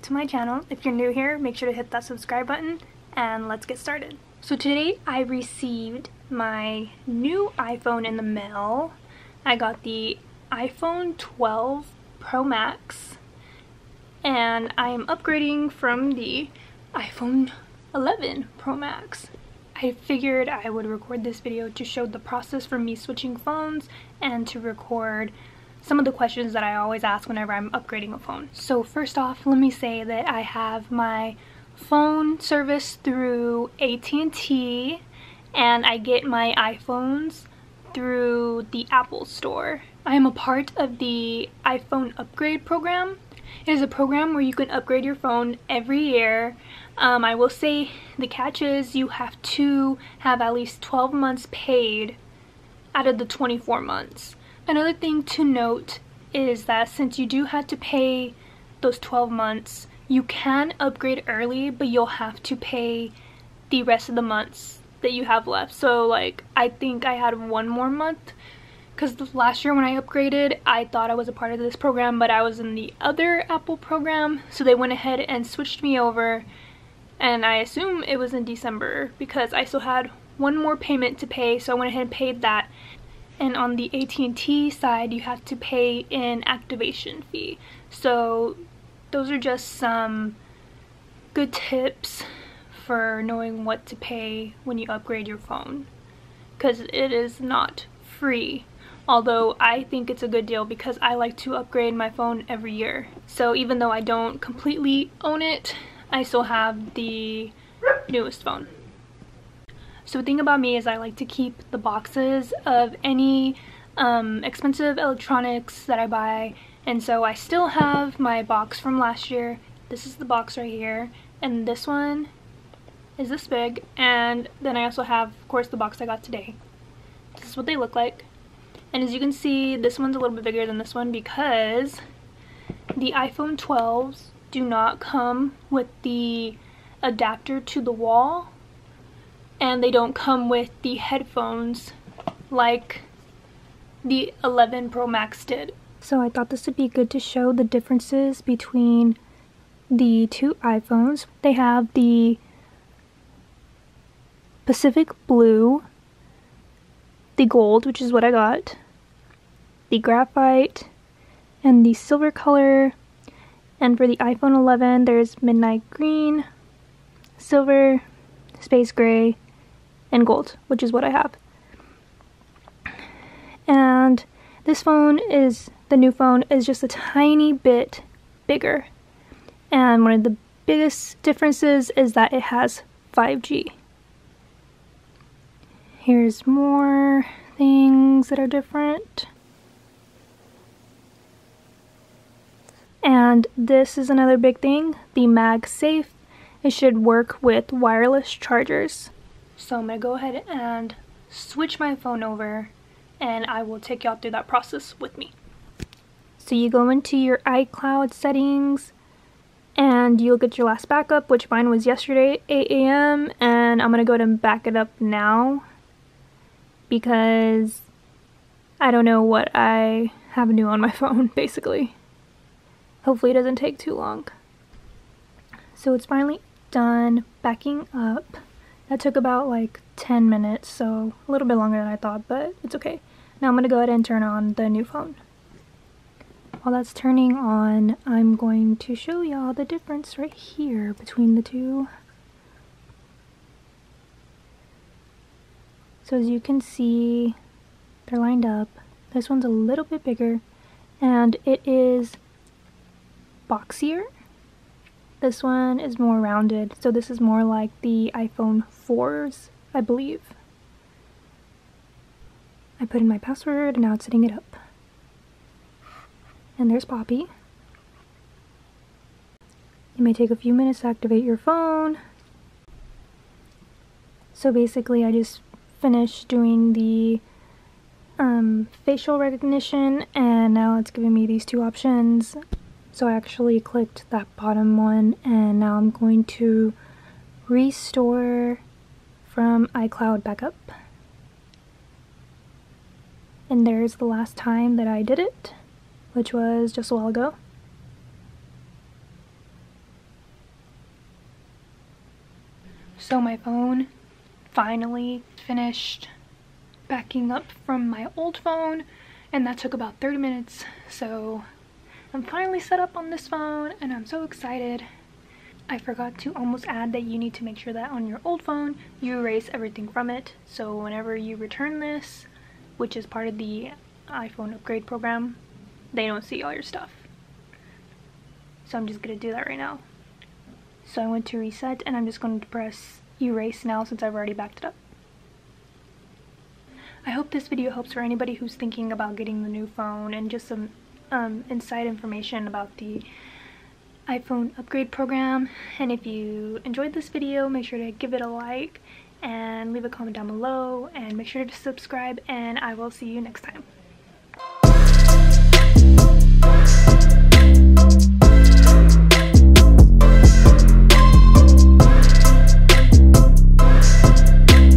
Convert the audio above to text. back to my channel. If you're new here, make sure to hit that subscribe button and let's get started. So today I received my new iPhone in the mail. I got the iPhone 12 Pro Max and I am upgrading from the iPhone 11 Pro Max. I figured I would record this video to show the process for me switching phones and to record some of the questions that I always ask whenever I'm upgrading a phone. So first off, let me say that I have my phone service through AT&T and I get my iPhones through the Apple Store. I am a part of the iPhone upgrade program. It is a program where you can upgrade your phone every year. I will say the catch is you have to have at least 12 months paid out of the 24 months. Another thing to note is that since you do have to pay those 12 months, you can upgrade early, but you'll have to pay the rest of the months that you have left. So like, I think I had one more month, because last year when I upgraded, I thought I was a part of this program, but I was in the other Apple program, so they went ahead and switched me over, and I assume it was in December because I still had one more payment to pay, so I went ahead and paid that. And on the AT&T side, you have to pay an activation fee. So those are just some good tips for knowing what to pay when you upgrade your phone, because it is not free. Although I think it's a good deal because I like to upgrade my phone every year. So even though I don't completely own it, I still have the newest phone. So the thing about me is I like to keep the boxes of any expensive electronics that I buy. And so I still have my box from last year. This is the box right here. And this one is this big. And then I also have, of course, the box I got today. This is what they look like. And as you can see, this one's a little bit bigger than this one because the iPhone 12s do not come with the adapter to the wall, and they don't come with the headphones like the 11 Pro Max did. So I thought this would be good to show the differences between the two iPhones. They have the Pacific Blue, the gold, which is what I got, the graphite, and the silver color. And for the iPhone 11, there's midnight green, silver, space gray, and gold, which is what I have. And this phone is, the new phone is just a tiny bit bigger. And one of the biggest differences is that it has 5G. Here's more things that are different. And this is another big thing, the MagSafe. It should work with wireless chargers. So I'm going to go ahead and switch my phone over and I will take y'all through that process with me. So you go into your iCloud settings and you'll get your last backup, which mine was yesterday at 8 a.m. And I'm going to go ahead and back it up now, because I don't know what I have new on my phone, basically. Hopefully it doesn't take too long. So it's finally done backing up. That took about like 10 minutes, so a little bit longer than I thought, but it's okay. Now I'm gonna go ahead and turn on the new phone. While that's turning on, I'm going to show y'all the difference right here between the two. So as you can see, they're lined up. This one's a little bit bigger and it is boxier. This one is more rounded, so this is more like the iPhone 4s, I believe. I put in my password and now it's setting it up. And there's Poppy. It may take a few minutes to activate your phone. So basically I just finished doing the facial recognition and now it's giving me these two options. So I actually clicked that bottom one and now I'm going to restore from iCloud backup. And there's the last time that I did it, which was just a while ago. So my phone finally finished backing up from my old phone, and that took about 30 minutes. So I'm finally set up on this phone and I'm so excited. I forgot to almost add that you need to make sure that on your old phone you erase everything from it. So whenever you return this, which is part of the iPhone upgrade program, they don't see all your stuff. So I'm just gonna do that right now. So I went to reset and I'm just going to press erase now since I've already backed it up. I hope this video helps for anybody who's thinking about getting the new phone, and just some inside information about the iPhone upgrade program. And if you enjoyed this video, make sure to give it a like and leave a comment down below, and make sure to subscribe, and I will see you next time.